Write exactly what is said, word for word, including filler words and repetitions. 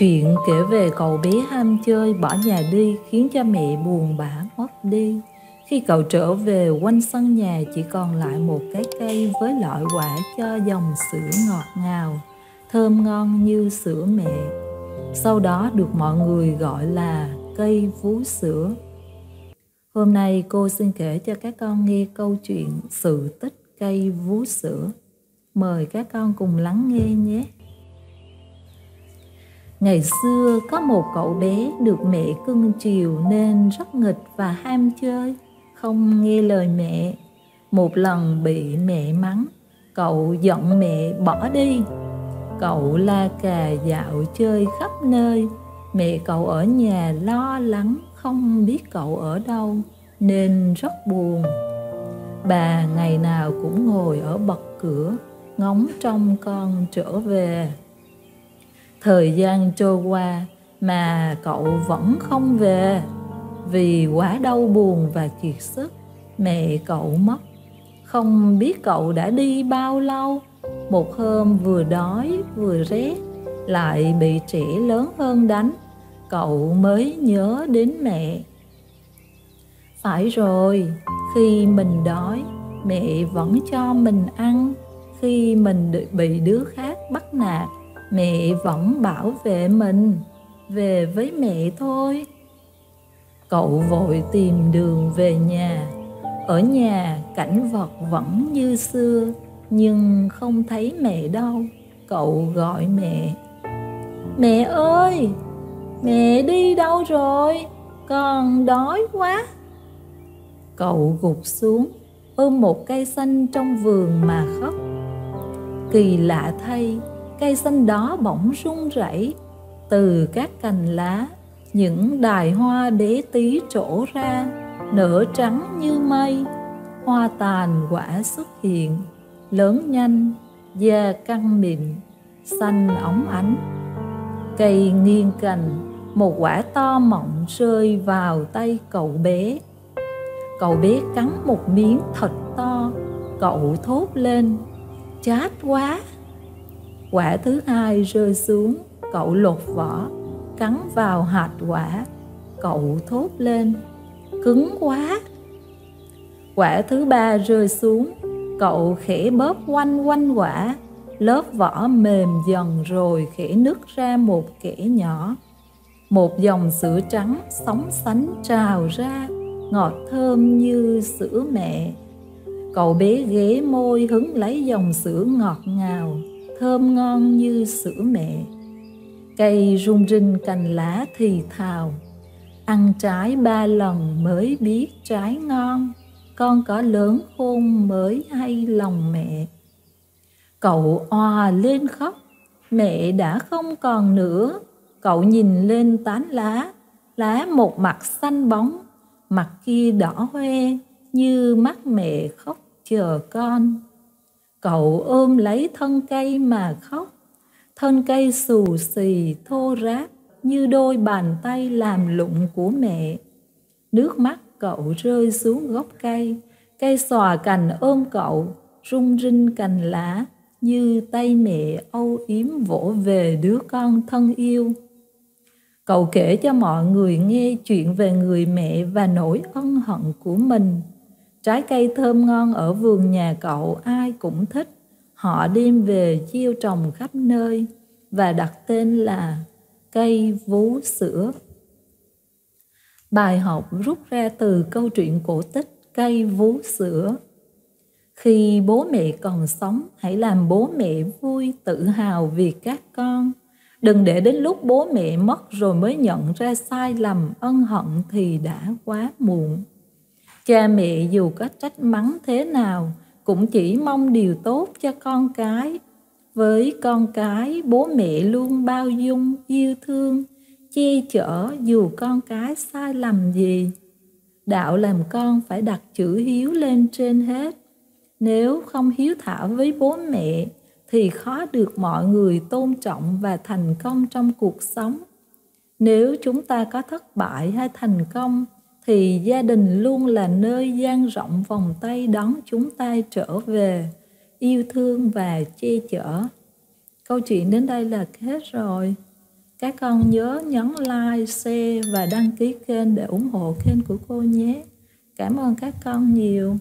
Chuyện kể về cậu bé ham chơi bỏ nhà đi khiến cha mẹ buồn bã ngất đi. Khi cậu trở về, quanh sân nhà chỉ còn lại một cái cây với loại quả cho dòng sữa ngọt ngào, thơm ngon như sữa mẹ. Sau đó được mọi người gọi là cây vú sữa. Hôm nay cô xin kể cho các con nghe câu chuyện sự tích cây vú sữa. Mời các con cùng lắng nghe nhé. Ngày xưa có một cậu bé được mẹ cưng chiều nên rất nghịch và ham chơi, không nghe lời mẹ. Một lần bị mẹ mắng, cậu giận mẹ bỏ đi. Cậu la cà dạo chơi khắp nơi. Mẹ cậu ở nhà lo lắng không biết cậu ở đâu nên rất buồn. Bà ngày nào cũng ngồi ở bậc cửa ngóng trông con trở về. Thời gian trôi qua mà cậu vẫn không về. Vì quá đau buồn và kiệt sức, mẹ cậu mất. Không biết cậu đã đi bao lâu. Một hôm vừa đói vừa rét, lại bị trẻ lớn hơn đánh, cậu mới nhớ đến mẹ. Phải rồi, khi mình đói, mẹ vẫn cho mình ăn. Khi mình bị đứa khác bắt nạt, mẹ vẫn bảo vệ mình. Về với mẹ thôi. Cậu vội tìm đường về nhà. Ở nhà cảnh vật vẫn như xưa, nhưng không thấy mẹ đâu. Cậu gọi mẹ. Mẹ ơi, mẹ đi đâu rồi? Con đói quá. Cậu gục xuống, ôm một cây xanh trong vườn mà khóc. Kỳ lạ thay, cây xanh đó bỗng rung rẩy. Từ các cành lá, những đài hoa bé tí trổ ra, nở trắng như mây. Hoa tàn quả xuất hiện, lớn nhanh, da căng mịn, xanh óng ánh. Cây nghiêng cành, một quả to mọng rơi vào tay cậu bé. Cậu bé cắn một miếng thật to, cậu thốt lên, chát quá. Quả thứ hai rơi xuống, cậu lột vỏ, cắn vào hạt quả, cậu thốt lên, cứng quá. Quả thứ ba rơi xuống, cậu khẽ bóp quanh quanh quả, lớp vỏ mềm dần rồi khẽ nứt ra một kẽ nhỏ. Một dòng sữa trắng sóng sánh trào ra, ngọt thơm như sữa mẹ. Cậu bé ghé môi hứng lấy dòng sữa ngọt ngào, thơm ngon như sữa mẹ. Cây rung rinh cành lá thì thào, ăn trái ba lần mới biết trái ngon, con có lớn khôn mới hay lòng mẹ. Cậu òa lên khóc, mẹ đã không còn nữa. Cậu nhìn lên tán lá, lá một mặt xanh bóng, mặt kia đỏ hoe như mắt mẹ khóc chờ con. Cậu ôm lấy thân cây mà khóc, thân cây xù xì thô ráp như đôi bàn tay làm lụng của mẹ. Nước mắt cậu rơi xuống gốc cây, cây xòa cành ôm cậu, rung rinh cành lá như tay mẹ âu yếm vỗ về đứa con thân yêu. Cậu kể cho mọi người nghe chuyện về người mẹ và nỗi ân hận của mình. Trái cây thơm ngon ở vườn nhà cậu ai cũng thích. Họ đem về gieo trồng khắp nơi và đặt tên là cây vú sữa. Bài học rút ra từ câu chuyện cổ tích cây vú sữa. Khi bố mẹ còn sống, hãy làm bố mẹ vui, tự hào vì các con. Đừng để đến lúc bố mẹ mất rồi mới nhận ra sai lầm, ân hận thì đã quá muộn. Cha mẹ dù có trách mắng thế nào cũng chỉ mong điều tốt cho con cái. Với con cái, bố mẹ luôn bao dung, yêu thương, che chở dù con cái sai lầm gì. Đạo làm con phải đặt chữ hiếu lên trên hết. Nếu không hiếu thảo với bố mẹ thì khó được mọi người tôn trọng và thành công trong cuộc sống. Nếu chúng ta có thất bại hay thành công thì gia đình luôn là nơi dang rộng vòng tay đón chúng ta trở về, yêu thương và che chở. Câu chuyện đến đây là hết rồi. Các con nhớ nhấn like, share và đăng ký kênh để ủng hộ kênh của cô nhé. Cảm ơn các con nhiều.